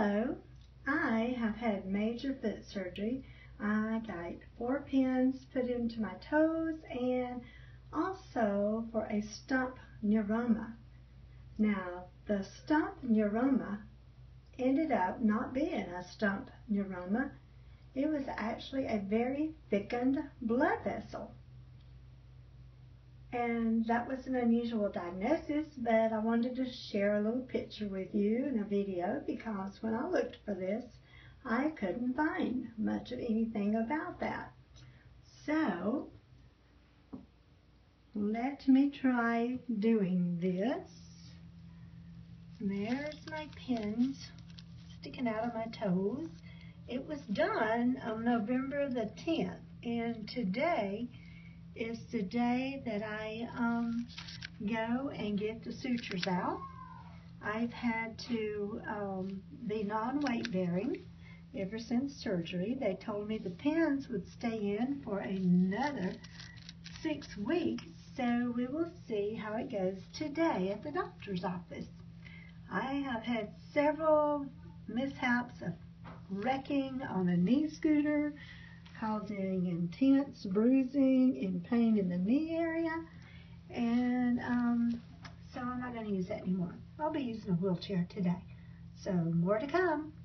Hello, I have had major foot surgery. I got 4 pins put into my toes and also for a stump neuroma. Now, the stump neuroma ended up not being a stump neuroma. It was actually a very thickened blood vessel. And that was an unusual diagnosis, but I wanted to share a little picture with you in a video because when I looked for this, I couldn't find much of anything about that. So, let me try doing this. There's my pins sticking out of my toes. It was done on November the 10th, and today is the day that I go and get the sutures out. I've had to be non-weight bearing ever since surgery. They told me the pins would stay in for another 6 weeks, so we will see how it goes today at the doctor's office. I have had several mishaps of wrecking on a knee scooter, causing intense bruising and pain in the knee area, and so I'm not going to use that anymore. I'll be using a wheelchair today, so more to come.